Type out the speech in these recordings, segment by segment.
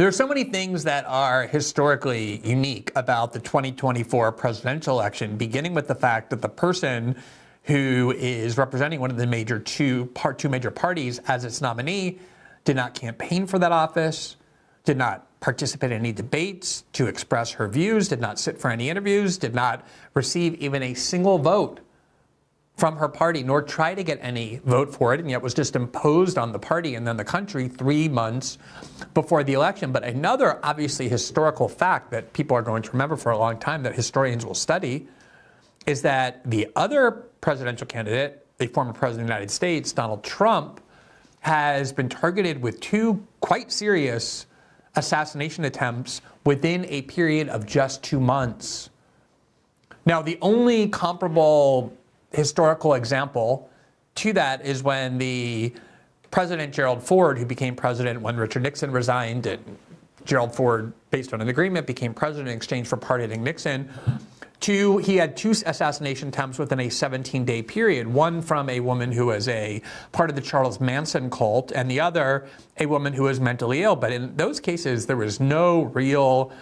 There are so many things that are historically unique about the 2024 presidential election, beginning with the fact that the person who is representing one of the two major parties as its nominee did not campaign for that office, did not participate in any debates to express her views, did not sit for any interviews, did not receive even a single vote from her party, nor try to get any vote for it, and yet was just imposed on the party and then the country 3 months before the election. But another obviously historical fact that people are going to remember for a long time, that historians will study, is that the other presidential candidate, the former president of the United States, Donald Trump, has been targeted with two quite serious assassination attempts within a period of just 2 months. Now, the only comparable historical example to that is when the president, Gerald Ford, who became president when Richard Nixon resigned, and Gerald Ford, based on an agreement, became president in exchange for pardoning Nixon. He had two assassination attempts within a 17-day period, one from a woman who was a part of the Charles Manson cult, and the other, a woman who was mentally ill. But in those cases, there was no real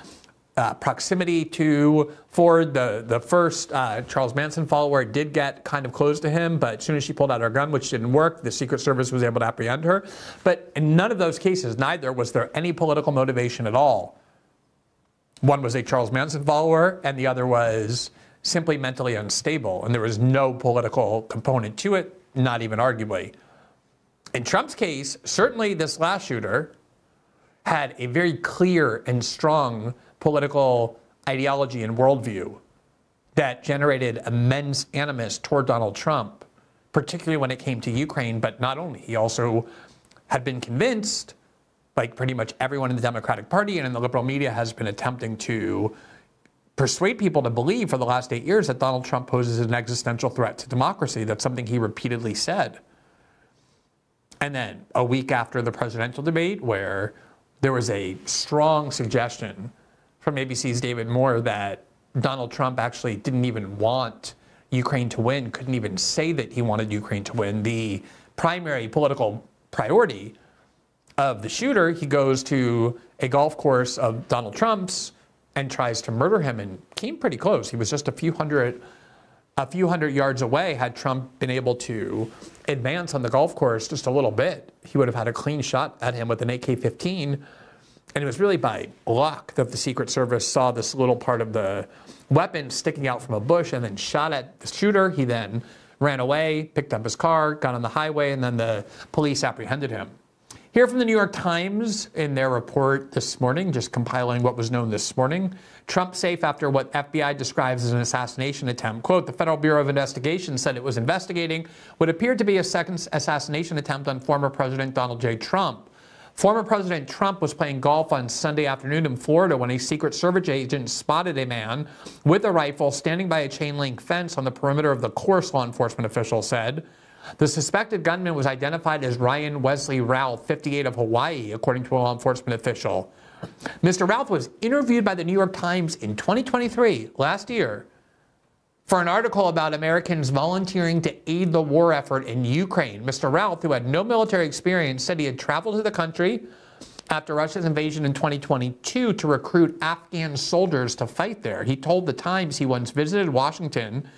proximity to Ford. The first Charles Manson follower did get kind of close to him, but as soon as she pulled out her gun, which didn't work, the Secret Service was able to apprehend her. But in none of those cases, neither was there any political motivation at all. One was a Charles Manson follower, and the other was simply mentally unstable, and there was no political component to it, not even arguably. In Trump's case, certainly this last shooter had a very clear and strong political ideology and worldview that generated immense animus toward Donald Trump, particularly when it came to Ukraine. But not only, he also had been convinced, like pretty much everyone in the Democratic Party and in the liberal media has been attempting to persuade people to believe for the last 8 years, that Donald Trump poses an existential threat to democracy. That's something he repeatedly said. And then a week after the presidential debate, where there was a strong suggestion from ABC's David Moore that Donald Trump actually didn't even want Ukraine to win, couldn't even say that he wanted Ukraine to win, the primary political priority of the shooter, he goes to a golf course of Donald Trump's and tries to murder him, and came pretty close. He was just a few hundred yards away. Had Trump been able to advance on the golf course just a little bit, he would have had a clean shot at him with an AK-15. And it was really by luck that the Secret Service saw this little part of the weapon sticking out from a bush and then shot at the shooter. He then ran away, picked up his car, got on the highway, and then the police apprehended him. Here from the New York Times in their report this morning, just compiling what was known this morning, Trump safe after what FBI describes as an assassination attempt. Quote, the Federal Bureau of Investigation said it was investigating what appeared to be a second assassination attempt on former President Donald J. Trump. Former President Trump was playing golf on Sunday afternoon in Florida when a Secret Service agent spotted a man with a rifle standing by a chain link fence on the perimeter of the course, law enforcement officials said. The suspected gunman was identified as Ryan Wesley Routh, 58, of Hawaii, according to a law enforcement official. Mr. Routh was interviewed by the New York Times in 2023, last year, for an article about Americans volunteering to aid the war effort in Ukraine. Mr. Routh, who had no military experience, said he had traveled to the country after Russia's invasion in 2022 to recruit Afghan soldiers to fight there. He told the Times he once visited Washington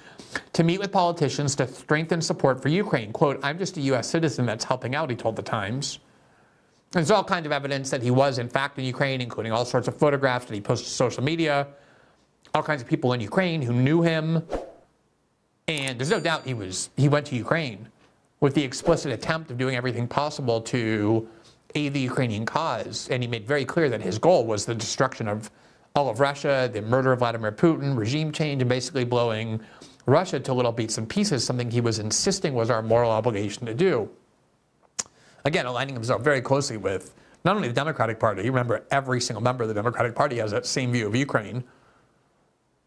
to meet with politicians to strengthen support for Ukraine. Quote, I'm just a U.S. citizen that's helping out, he told the Times. There's all kinds of evidence that he was, in fact, in Ukraine, including all sorts of photographs that he posted to social media, all kinds of people in Ukraine who knew him. And there's no doubt he went to Ukraine with the explicit attempt of doing everything possible to aid the Ukrainian cause, and he made very clear that his goal was the destruction of all of Russia, the murder of Vladimir Putin, regime change, and basically blowing Russia to little bits and pieces, something he was insisting was our moral obligation to do. Again, aligning himself very closely with not only the Democratic Party, you remember every single member of the Democratic Party has that same view of Ukraine.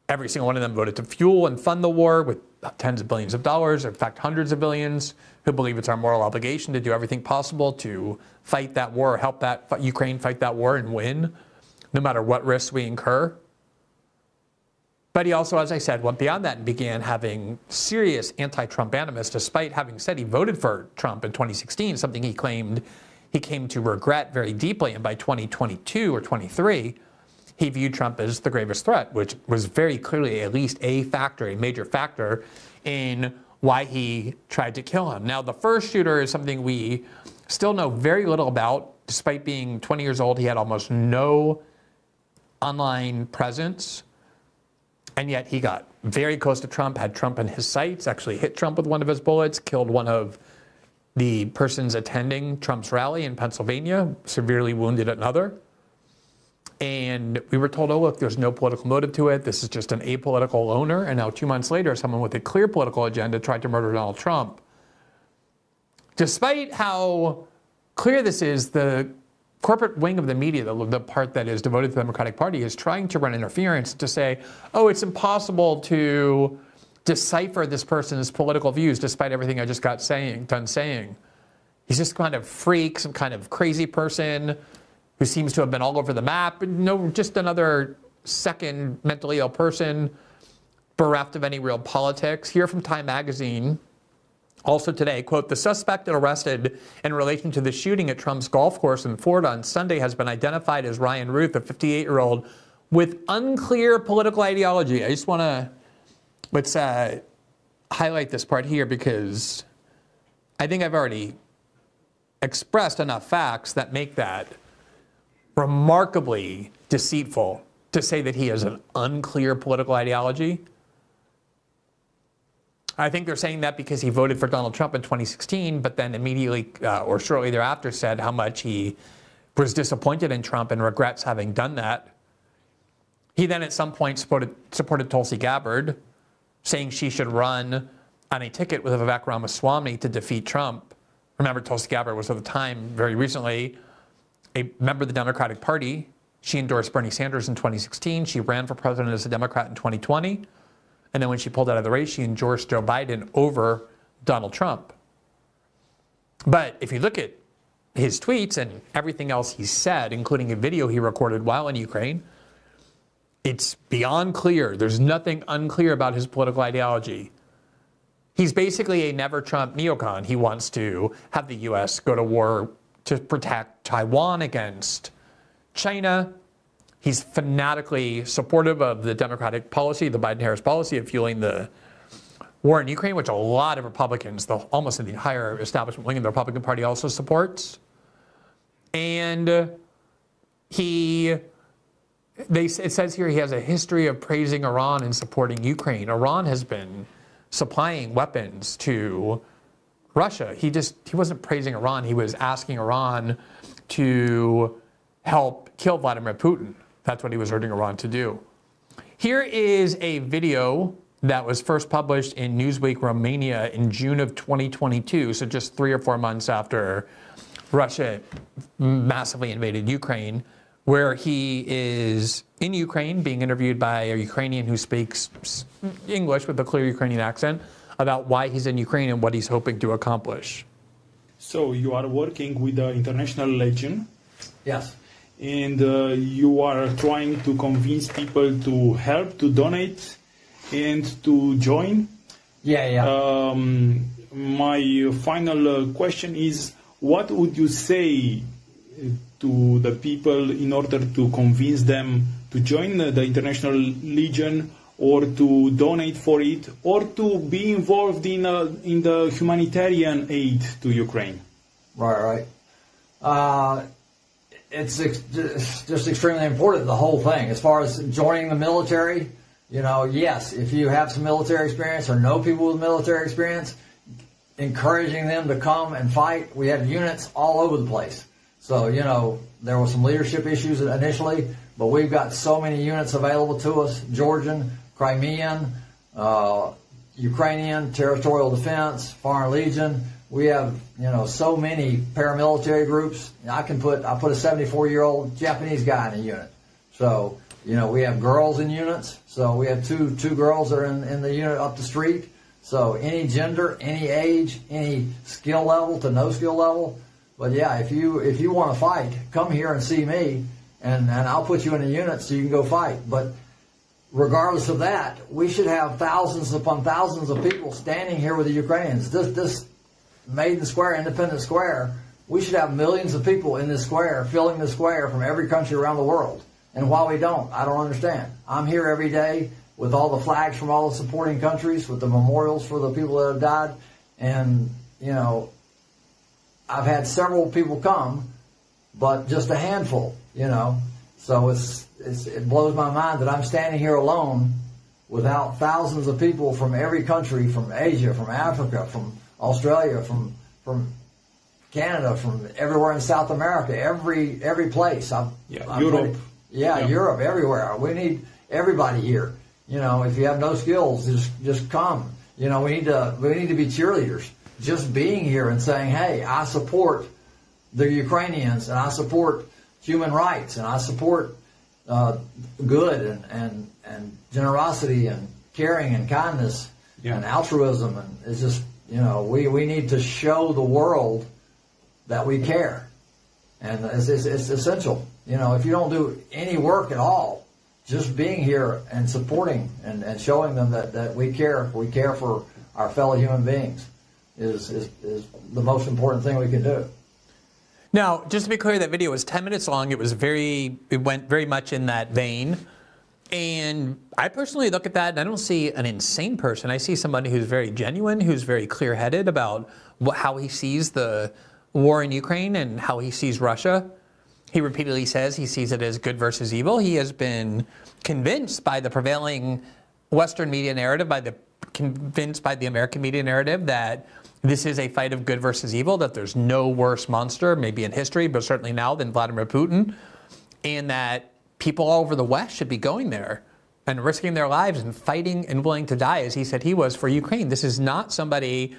Every single one of them voted to fuel and fund the war with tens of billions of dollars, in fact, hundreds of billions, who believe it's our moral obligation to do everything possible to fight that war, help that Ukraine fight that war and win, no matter what risks we incur. But he also, as I said, went beyond that and began having serious anti-Trump animus, despite having said he voted for Trump in 2016, something he claimed he came to regret very deeply, and by 2022 or 23, he viewed Trump as the gravest threat, which was very clearly at least a factor, a major factor in why he tried to kill him. Now, the first shooter is something we still know very little about. Despite being 20 years old, he had almost no online presence, and yet he got very close to Trump, had Trump in his sights, actually hit Trump with one of his bullets, killed one of the persons attending Trump's rally in Pennsylvania, severely wounded another. And we were told, oh, look, there's no political motive to it. This is just an apolitical loner. And now 2 months later, someone with a clear political agenda tried to murder Donald Trump. Despite how clear this is, the corporate wing of the media, the part that is devoted to the Democratic Party, is trying to run interference to say, oh, it's impossible to decipher this person's political views despite everything I just got done saying. He's just kind of freak, some kind of crazy person who seems to have been all over the map. No, just another second mentally ill person bereft of any real politics. Here from Time Magazine, also today, quote, the suspect arrested in relation to the shooting at Trump's golf course in Florida on Sunday has been identified as Ryan Routh, a 58-year-old with unclear political ideology. I just want to, let's highlight this part here, because I think I've already expressed enough facts that make that remarkably deceitful to say that he has an unclear political ideology. I think they're saying that because he voted for Donald Trump in 2016, but then immediately or shortly thereafter said how much he was disappointed in Trump and regrets having done that. He then at some point supported Tulsi Gabbard, saying she should run on a ticket with Vivek Ramaswamy to defeat Trump. Remember, Tulsi Gabbard was at the time, very recently, a member of the Democratic Party. She endorsed Bernie Sanders in 2016. She ran for president as a Democrat in 2020. And then when she pulled out of the race, she endorsed Joe Biden over Donald Trump. But if you look at his tweets and everything else he said, including a video he recorded while in Ukraine, it's beyond clear. There's nothing unclear about his political ideology. He's basically a never-Trump neocon. He wants to have the U.S. go to war to protect Taiwan against China. He's fanatically supportive of the Democratic policy, the Biden-Harris policy of fueling the war in Ukraine, which a lot of Republicans, almost the entire establishment wing of the Republican Party, also supports. And it says here he has a history of praising Iran and supporting Ukraine. Iran has been supplying weapons to Russia. He wasn't praising Iran. He was asking Iran to help kill Vladimir Putin. That's what he was urging Iran to do. Here is a video that was first published in Newsweek Romania in June of 2022, so just 3 or 4 months after Russia massively invaded Ukraine, where he is in Ukraine being interviewed by a Ukrainian who speaks English with a clear Ukrainian accent about why he's in Ukraine and what he's hoping to accomplish. So you are working with the International Legion? Yes. And you are trying to convince people to help, to donate, and to join. Yeah, yeah. My final question is, what would you say to the people in order to convince them to join the International Legion, or to donate for it, or to be involved in the humanitarian aid to Ukraine? Right, right. It's just extremely important, the whole thing. As far as joining the military, you know, yes, if you have some military experience or know people with military experience, encouraging them to come and fight. We have units all over the place. So, you know, there were some leadership issues initially, but we've got so many units available to us, Georgian, Crimean, Ukrainian, Territorial Defense, Foreign Legion. We have, you know, so many paramilitary groups. I put a 74-year-old Japanese guy in a unit. So, you know, we have girls in units. So we have two girls that are in the unit up the street. So any gender, any age, any skill level to no skill level. But yeah, if you want to fight, come here and see me, and I'll put you in a unit so you can go fight. But regardless of that, we should have thousands upon thousands of people standing here with the Ukrainians. This Maiden Square, Independence Square, We should have millions of people in this square, filling the square from every country around the world. And why we don't, I don't understand. I'm here every day with all the flags from all the supporting countries, with the memorials for the people that have died. And, you know, I've had several people come, but just a handful, you know. So it blows my mind that I'm standing here alone without thousands of people from every country, from Asia, from Africa, from Australia, from Canada, from everywhere in South America, every place. Europe. Europe, everywhere. We need everybody here. You know, if you have no skills, just come. You know, we need to be cheerleaders. Just being here and saying, hey, I support the Ukrainians, and I support human rights, and I support good and generosity and caring and kindness and altruism. And it's just, you know, we need to show the world that we care. And it's essential. You know, if you don't do any work at all, just being here and supporting and showing them that we care for our fellow human beings is the most important thing we can do. Now, just to be clear, that video was 10 minutes long. It went very much in that vein. And I personally look at that and I don't see an insane person. I see somebody who's very genuine, who's very clear-headed about how he sees the war in Ukraine and how he sees Russia. He repeatedly says he sees it as good versus evil. He has been convinced by the prevailing Western media narrative, convinced by the American media narrative that this is a fight of good versus evil, that there's no worse monster, maybe in history, but certainly now, than Vladimir Putin, and that people all over the West should be going there and risking their lives and fighting and willing to die, as he said he was, for Ukraine. This is not somebody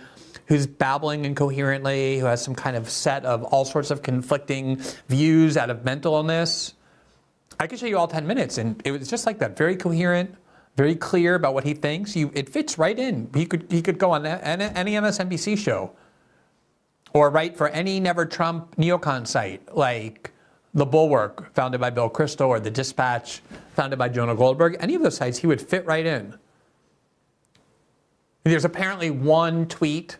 who's babbling incoherently, who has some kind of set of all sorts of conflicting views out of mental illness. I could show you all 10 minutes, and it was just like that, very coherent, very clear about what he thinks. It fits right in. He could go on any MSNBC show or write for any Never Trump neocon site like The Bulwark, founded by Bill Kristol, or The Dispatch, founded by Jonah Goldberg. Any of those sites, he would fit right in. There's apparently one tweet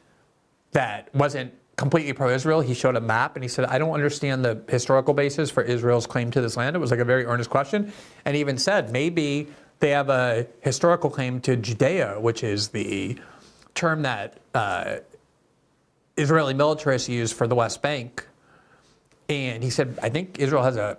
that wasn't completely pro-Israel. He showed a map and he said, I don't understand the historical basis for Israel's claim to this land. It was like a very earnest question. And he even said, maybe they have a historical claim to Judea, which is the term that Israeli militarists use for the West Bank. And he said, I think Israel has a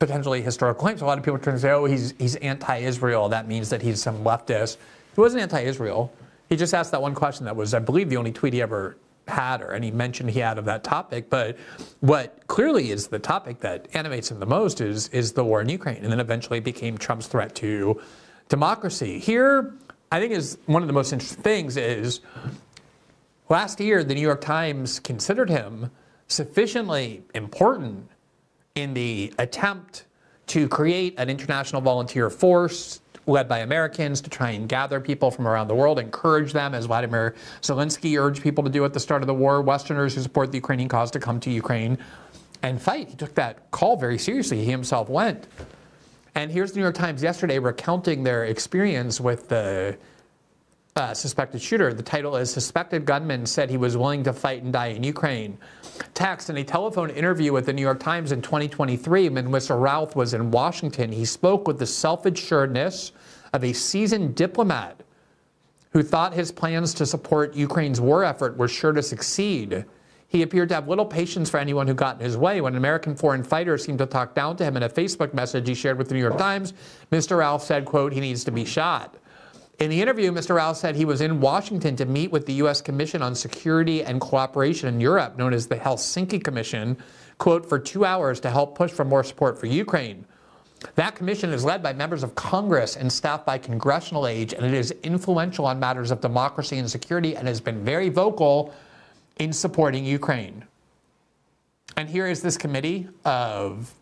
potentially historical claim. So a lot of people turn and say, oh, he's anti-Israel. That means that he's some leftist. He wasn't anti-Israel. He just asked that one question that was, I believe, the only tweet he ever had or any mention he had of that topic. But what clearly is the topic that animates him the most is the war in Ukraine, and then eventually became Trump's threat to democracy. Here, I think, is one of the most interesting things is last year, the New York Times considered him sufficiently important in the attempt to create an international volunteer force led by Americans to try and gather people from around the world, encourage them, as Vladimir Zelensky urged people to do at the start of the war, Westerners who support the Ukrainian cause to come to Ukraine and fight. He took that call very seriously. He himself went. And here's the New York Times yesterday recounting their experience with the suspected shooter. The title is, Suspected Gunman Said He Was Willing to Fight and Die in Ukraine. Text: in a telephone interview with the New York Times in 2023, when Mr. Routh was in Washington, he spoke with the self-assuredness of a seasoned diplomat who thought his plans to support Ukraine's war effort were sure to succeed. He appeared to have little patience for anyone who got in his way. When American foreign fighters seemed to talk down to him in a Facebook message he shared with the New York Times, Mr. Routh said, quote, he needs to be shot. In the interview, Mr. Routh said he was in Washington to meet with the U.S. Commission on Security and Cooperation in Europe, known as the Helsinki Commission, quote, for 2 hours to help push for more support for Ukraine. That commission is led by members of Congress and staffed by congressional aides, and it is influential on matters of democracy and security and has been very vocal in supporting Ukraine. And here is this committee of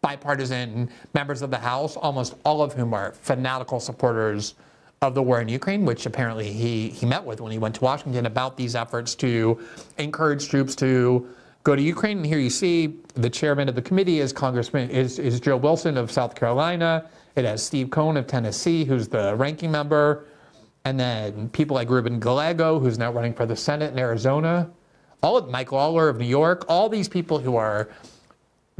bipartisan members of the House, almost all of whom are fanatical supporters of the war in Ukraine, which apparently he met with when he went to Washington, about these efforts to encourage troops to go to Ukraine. And here you see the chairman of the committee is Congressman is Joe Wilson of South Carolina. It has Steve Cohen of Tennessee, who's the ranking member, and then people like Ruben Gallego, who's now running for the Senate in Arizona. all of Mike Lawler of New York, all these people who are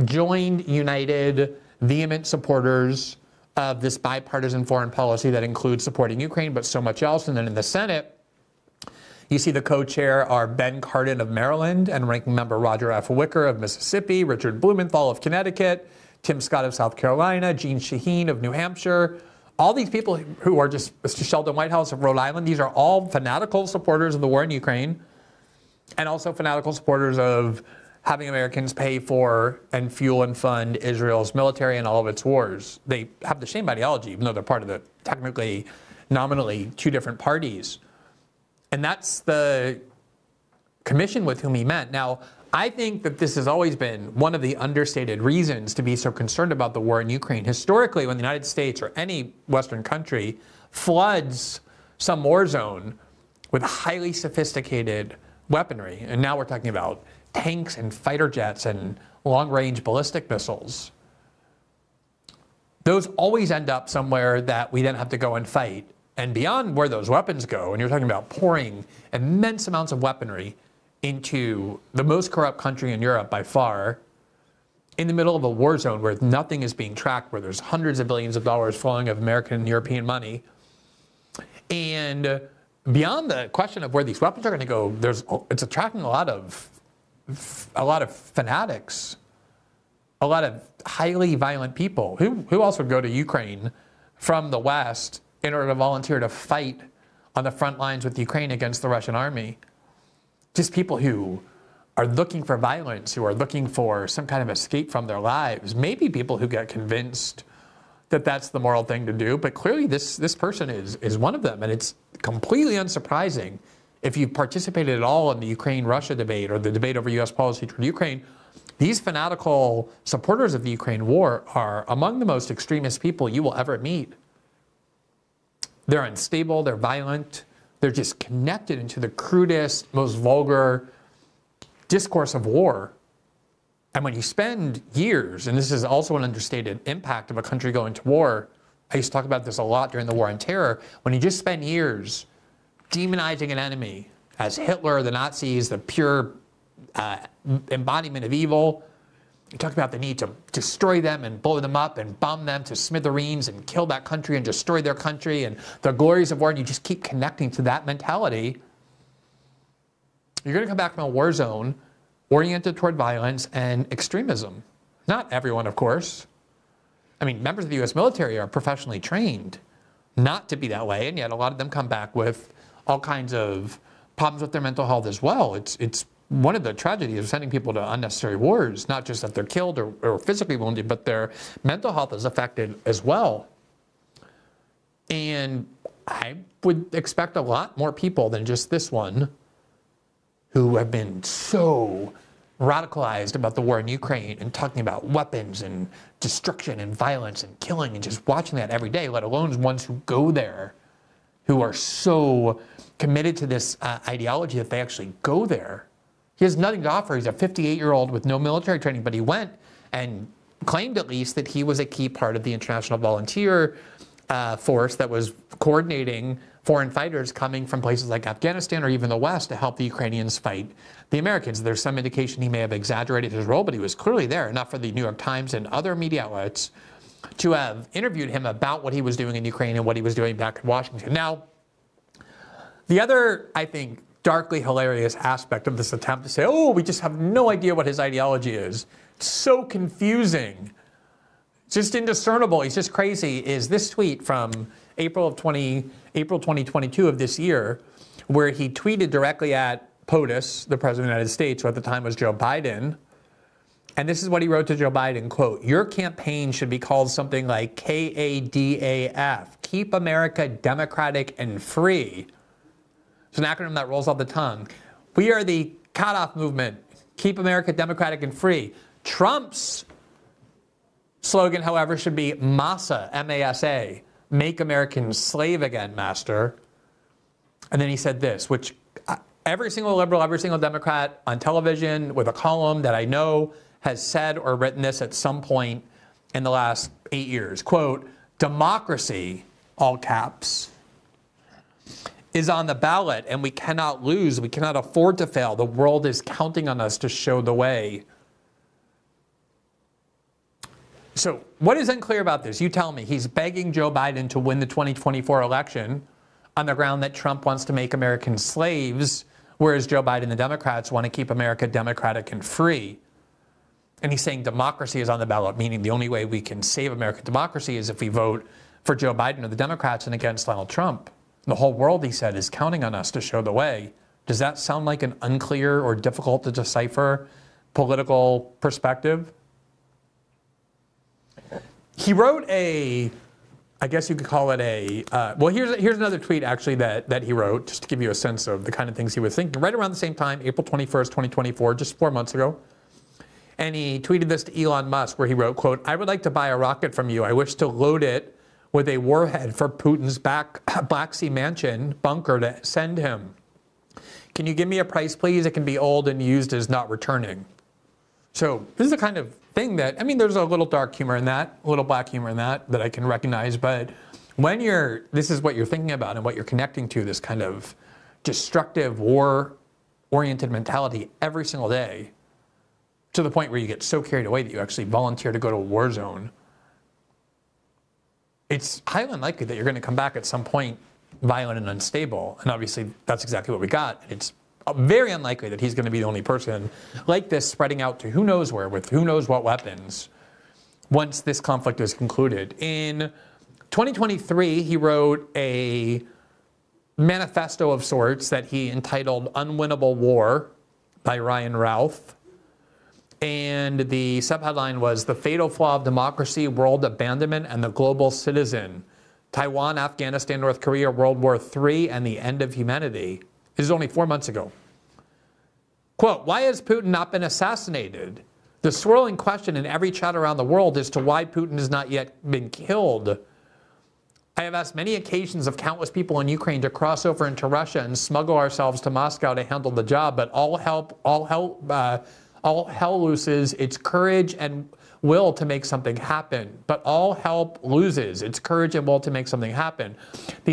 joined, united, vehement supporters of this bipartisan foreign policy that includes supporting Ukraine, but so much else. And then in the Senate, you see the co-chair are Ben Cardin of Maryland and ranking member Roger F. Wicker of Mississippi, Richard Blumenthal of Connecticut, Tim Scott of South Carolina, Jeanne Shaheen of New Hampshire. All these people who are just Sheldon Whitehouse of Rhode Island, these are all fanatical supporters of the war in Ukraine and also fanatical supporters of having Americans pay for and fuel and fund Israel's military and all of its wars. They have the same ideology, even though they're part of the technically, nominally, two different parties. And that's the commission with whom he met. Now, I think that this has always been one of the understated reasons to be so concerned about the war in Ukraine. Historically, when the United States or any Western country floods some war zone with highly sophisticated weaponry, and now we're talking about tanks and fighter jets and long-range ballistic missiles, those always end up somewhere that we then have to go and fight. And beyond where those weapons go, and you're talking about pouring immense amounts of weaponry into the most corrupt country in Europe by far, in the middle of a war zone where nothing is being tracked, where there's hundreds of billions of dollars flowing of American and European money. And beyond the question of where these weapons are going to go, it's attracting a lot of fanatics, a lot of highly violent people. Who else would go to Ukraine from the West in order to volunteer to fight on the front lines with Ukraine against the Russian army? Just people who are looking for violence, who are looking for some kind of escape from their lives. Maybe people who get convinced that that's the moral thing to do, but clearly this person is one of them, and it's completely unsurprising. If you've participated at all in the Ukraine-Russia debate or the debate over U.S. policy toward Ukraine, these fanatical supporters of the Ukraine war are among the most extremist people you will ever meet. They're unstable, they're violent, they're just connected into the crudest, most vulgar discourse of war. And when you spend years, and this is also an understated impact of a country going to war, I used to talk about this a lot during the War on Terror, when you just spend years demonizing an enemy as Hitler, the Nazis, the pure embodiment of evil. You talk about the need to destroy them and blow them up and bomb them to smithereens and kill that country and destroy their country and the glories of war, and you just keep connecting to that mentality. You're going to come back from a war zone oriented toward violence and extremism. Not everyone, of course. I mean, members of the U.S. military are professionally trained not to be that way, and yet a lot of them come back with all kinds of problems with their mental health as well. It's one of the tragedies of sending people to unnecessary wars, not just that they're killed or physically wounded, but their mental health is affected as well. And I would expect a lot more people than just this one who have been so radicalized about the war in Ukraine and talking about weapons and destruction and violence and killing and just watching that every day, let alone ones who go there, who are so committed to this ideology that they actually go there. He has nothing to offer. He's a 58-year-old with no military training, but he went and claimed at least that he was a key part of the international volunteer force that was coordinating foreign fighters coming from places like Afghanistan or even the West to help the Ukrainians fight the Americans. There's some indication he may have exaggerated his role, but he was clearly there, enough for the New York Times and other media outlets to have interviewed him about what he was doing in Ukraine and what he was doing back in Washington. Now, the other, I think, darkly hilarious aspect of this attempt to say, oh, we just have no idea what his ideology is. It's so confusing. Just indiscernible. He's just crazy. Is this tweet from April 2022 of this year, where he tweeted directly at POTUS, the President of the United States, who at the time was Joe Biden. And this is what he wrote to Joe Biden, quote, "Your campaign should be called something like KADAF, Keep America Democratic and Free." It's an acronym that rolls off the tongue. We are the cutoff movement, Keep America Democratic and Free. Trump's slogan, however, should be MASA, M-A-S-A, Make Americans Slave Again, Master. And then he said this, which every single liberal, every single Democrat on television with a column that I know has said or written this at some point in the last 8 years. Quote, "Democracy," all caps, is on the ballot, and we cannot lose. We cannot afford to fail. The world is counting on us to show the way. So what is unclear about this? You tell me. He's begging Joe Biden to win the 2024 election on the ground that Trump wants to make Americans slaves, whereas Joe Biden and the Democrats want to keep America democratic and free. And he's saying democracy is on the ballot, meaning the only way we can save American democracy is if we vote for Joe Biden or the Democrats and against Donald Trump. The whole world, he said, is counting on us to show the way. Does that sound like an unclear or difficult to decipher political perspective? He wrote a, I guess you could call it a, well, here's another tweet, actually, that he wrote, just to give you a sense of the kind of things he was thinking. Right around the same time, April 21st, 2024, just 4 months ago. And he tweeted this to Elon Musk, where he wrote, quote, "I would like to buy a rocket from you. I wish to load it with a warhead for Putin's Black Sea Mansion bunker to send him. Can you give me a price, please? It can be old and used as not returning." So this is the kind of thing that, I mean, there's a little dark humor in that, a little black humor in that I can recognize. But when you're, this is what you're thinking about and what you're connecting to, this kind of destructive, war-oriented mentality every single day, to the point where you get so carried away that you actually volunteer to go to a war zone, it's highly unlikely that you're going to come back at some point violent and unstable. And obviously, that's exactly what we got. It's very unlikely that he's going to be the only person like this spreading out to who knows where with who knows what weapons once this conflict is concluded. In 2023, he wrote a manifesto of sorts that he entitled Unwinnable War by Ryan Routh. And the subheadline was The Fatal Flaw of Democracy, World Abandonment, and the Global Citizen. Taiwan, Afghanistan, North Korea, World War III, and the End of Humanity. This is only 4 months ago. Quote, "Why has Putin not been assassinated? The swirling question in every chat around the world as to why Putin has not yet been killed. I have asked many occasions of countless people in Ukraine to cross over into Russia and smuggle ourselves to Moscow to handle the job, but all hell loses its courage and will to make something happen. The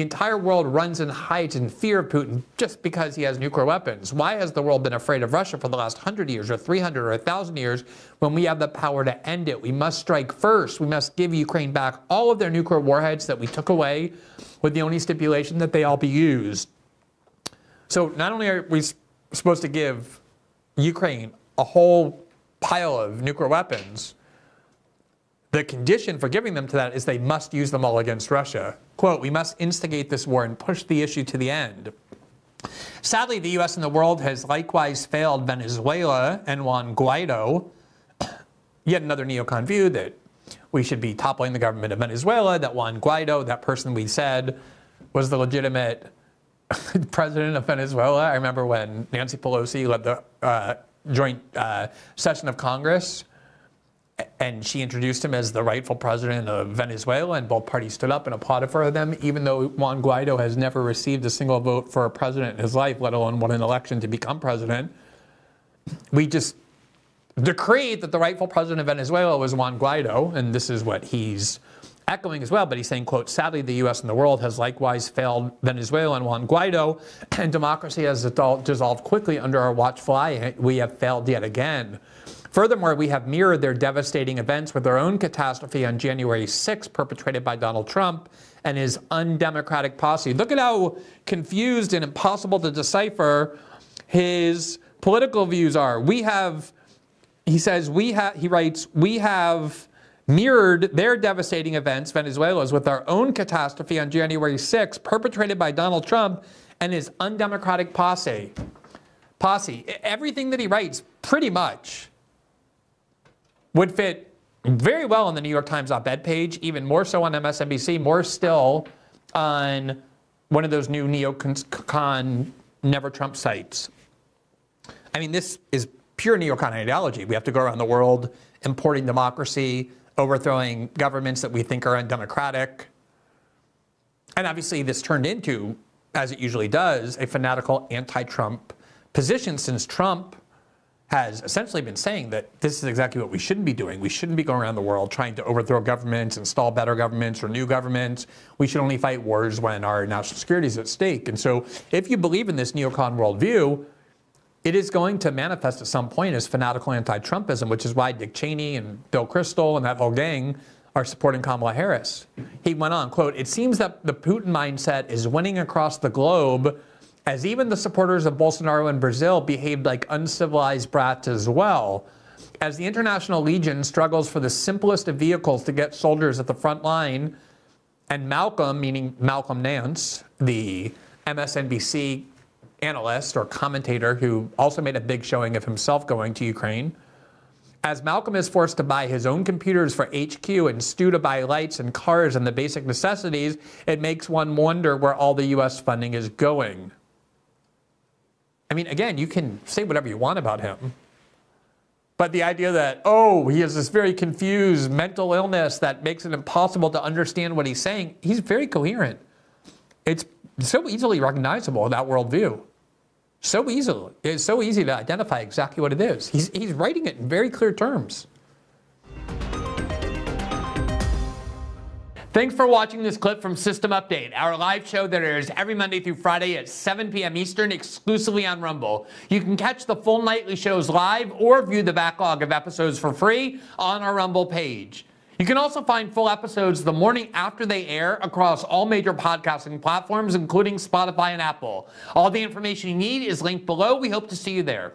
entire world runs and hides in fear of Putin just because he has nuclear weapons. Why has the world been afraid of Russia for the last 100 years or 300 or 1,000 years when we have the power to end it? We must strike first. We must give Ukraine back all of their nuclear warheads that we took away with the only stipulation that they all be used." So not only are we supposed to give Ukraine a whole pile of nuclear weapons, the condition for giving them to that is they must use them all against Russia. Quote, "We must instigate this war and push the issue to the end. Sadly, the U.S. and the world has likewise failed Venezuela and Juan Guaido," yet another neocon view that we should be toppling the government of Venezuela, that Juan Guaido, that person we said was the legitimate president of Venezuela. I remember when Nancy Pelosi led the joint session of Congress, and she introduced him as the rightful president of Venezuela, and both parties stood up and applauded for them, even though Juan Guaido has never received a single vote for a president in his life, let alone won an election to become president. We just decreed that the rightful president of Venezuela was Juan Guaido, and this is what he's echoing as well, but he's saying, quote, "Sadly, the U.S. and the world has likewise failed Venezuela and Juan Guaido, and democracy has dissolved quickly under our watchful eye. We have failed yet again. Furthermore, we have mirrored their devastating events with our own catastrophe on January 6th, perpetrated by Donald Trump and his undemocratic posse." Look at how confused and impossible to decipher his political views are. We have, he says, he writes, "We have mirrored their devastating events, Venezuela's, with our own catastrophe on January 6th, perpetrated by Donald Trump and his undemocratic posse." Everything that he writes, pretty much, would fit very well on the New York Times op-ed page, even more so on MSNBC, more still on one of those new neocon Never Trump sites. I mean, this is pure neocon ideology. We have to go around the world importing democracy, overthrowing governments that we think are undemocratic. And obviously this turned into, as it usually does, a fanatical anti-Trump position since Trump has essentially been saying that this is exactly what we shouldn't be doing. We shouldn't be going around the world trying to overthrow governments, install better governments or new governments. We should only fight wars when our national security is at stake. And so if you believe in this neocon worldview, it is going to manifest at some point as fanatical anti-Trumpism, which is why Dick Cheney and Bill Kristol and that whole gang are supporting Kamala Harris. He went on, quote, "It seems that the Putin mindset is winning across the globe, as even the supporters of Bolsonaro in Brazil behaved like uncivilized brats as well. As the International Legion struggles for the simplest of vehicles to get soldiers at the front line, and Malcolm," meaning Malcolm Nance, the MSNBC analyst or commentator who also made a big showing of himself going to Ukraine, "as Malcolm is forced to buy his own computers for HQ and Stu to buy lights and cars and the basic necessities, it makes one wonder where all the U.S. funding is going." I mean, again, you can say whatever you want about him, but the idea that, oh, he has this very confused mental illness that makes it impossible to understand what he's saying, he's very coherent. It's so easily recognizable in that worldview. So easily. It's so easy to identify exactly what it is. He's writing it in very clear terms. Thanks for watching this clip from System Update, our live show that airs every Monday through Friday at 7 p.m. Eastern exclusively on Rumble. You can catch the full nightly shows live or view the backlog of episodes for free on our Rumble page. You can also find full episodes the morning after they air across all major podcasting platforms, including Spotify and Apple. All the information you need is linked below. We hope to see you there.